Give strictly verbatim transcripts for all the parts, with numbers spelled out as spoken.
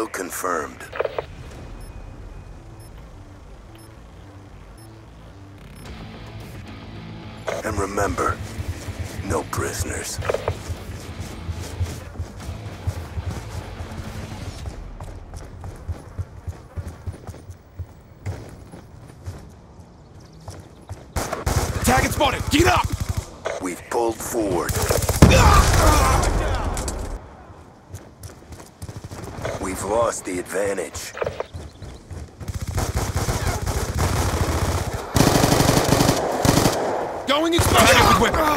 Kill confirmed. And remember, no prisoners. Target spotted! Get up! We've pulled forward. We've lost the advantage. Going explosive with weapon!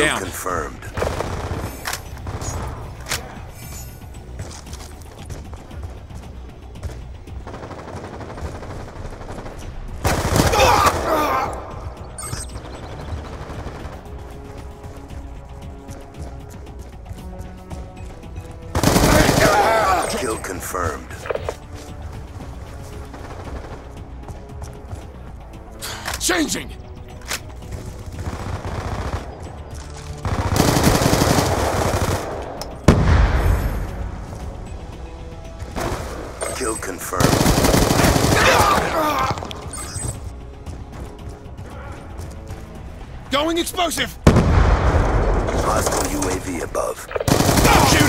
Down. Confirmed. Kill confirmed. Changing. Kill confirmed. Going explosive! Hostile U A V above. Kill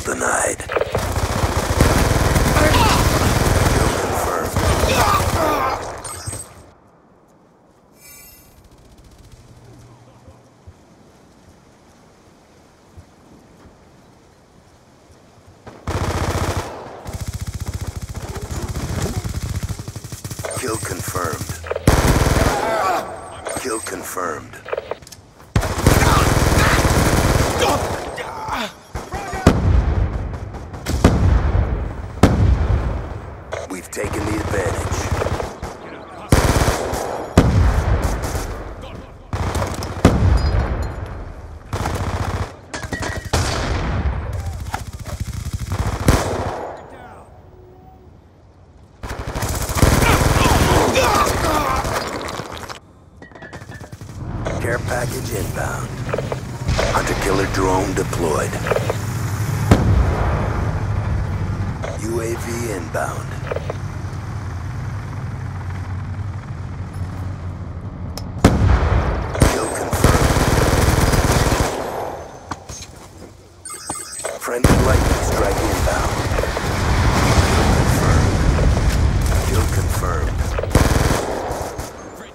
denied. Kill confirmed. Kill confirmed. Kill confirmed. Taking the advantage. Care package inbound. Hunter killer drone deployed. U A V inbound. Friendly lightning strike inbound. Kill confirmed. Kill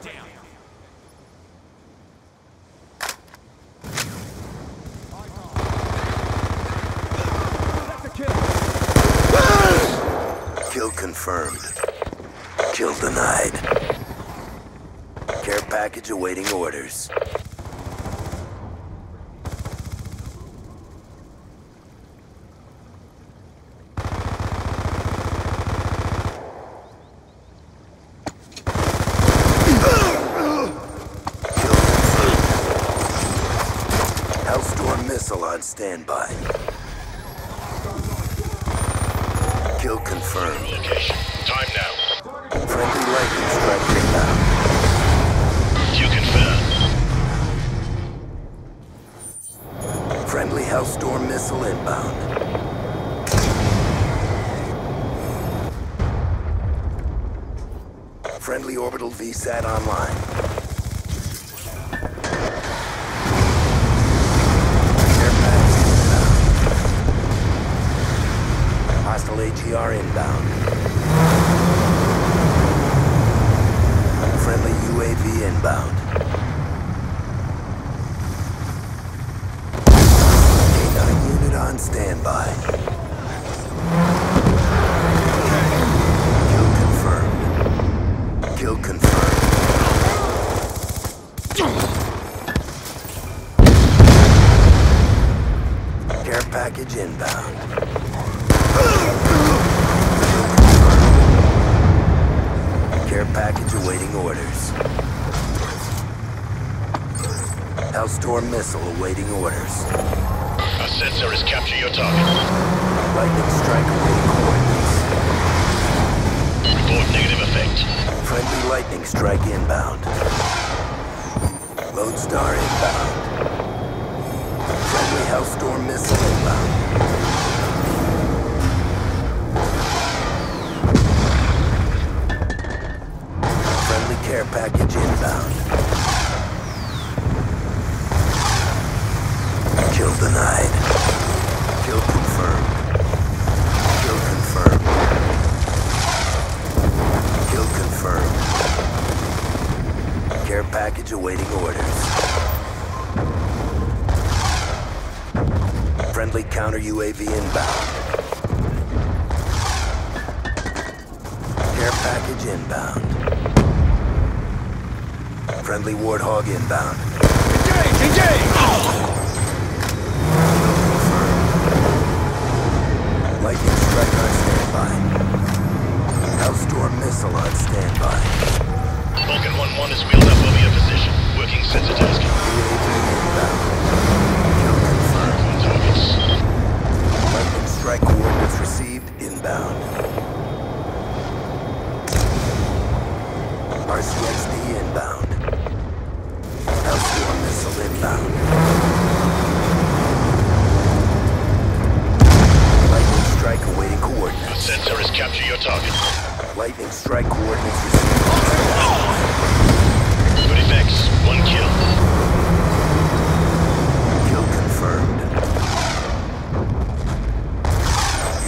confirmed. Kill confirmed. Kill denied. Care package awaiting orders. Hellstorm missile on standby. Kill confirmed. Location. Time now. Friendly lightning strike inbound. You confirm. Friendly Hellstorm missile inbound. Friendly orbital V SAT online. A G R inbound. Friendly U A V inbound. A nine unit on standby. Kill confirmed. Kill confirmed. Care package inbound. Package awaiting orders. Hellstorm missile awaiting orders. A sensor has captured your target. Lightning strike awaiting coordinates. Report negative effect. Friendly lightning strike inbound. Lodestar inbound. Friendly Hellstorm missile inbound. Care package inbound. Kill denied. Kill confirmed. Kill confirmed. Kill confirmed. Care package awaiting orders. Friendly counter U A V inbound. Care package inbound. Friendly Warthog inbound. Engage! Engage! Oh. Lightning strike on standby. Hellstorm missile on standby. Vulcan one one is wheeled up over your position. Working sensor tasking. U A V inbound. Kill confirmed on targets. Lightning strike coordinates received inbound. R C X D inbound. Hellstorm missile inbound. Lightning strike awaiting coordinates. The sensor has captured your target. Lightning strike coordinates received. Good effects. One kill. Kill confirmed.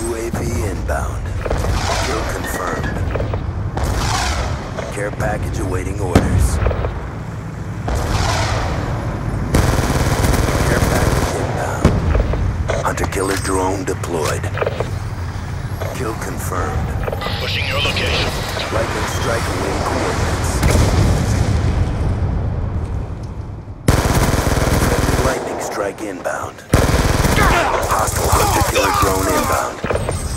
U A V inbound. Kill confirmed. Care package awaiting orders. Killer drone deployed. Kill confirmed. Pushing your location. Lightning strike away coordinates. Friendly lightning strike inbound. Hostile hunter killer drone inbound.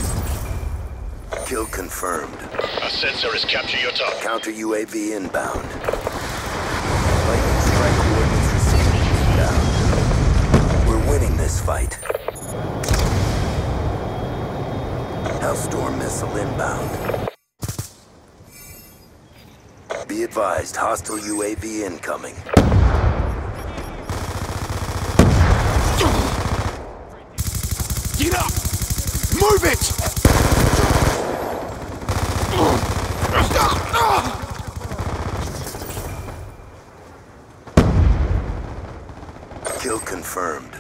Kill confirmed. A sensor has captured your target. Counter U A V inbound. Lightning strike coordinates received inbound. We're winning this fight. Hellstorm missile inbound. Be advised, hostile U A V incoming. Get up! Move it! Kill confirmed.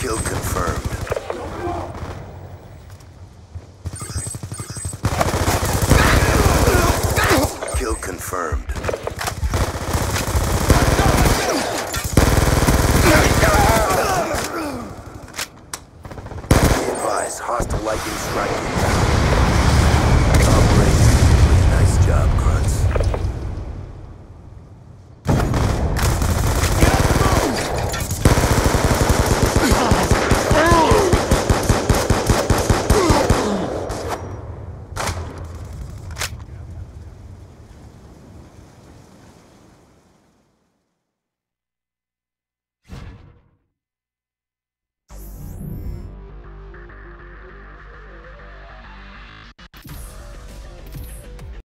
Kill confirmed. Kill confirmed. Be advised, hostile lightning strike.